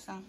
Isang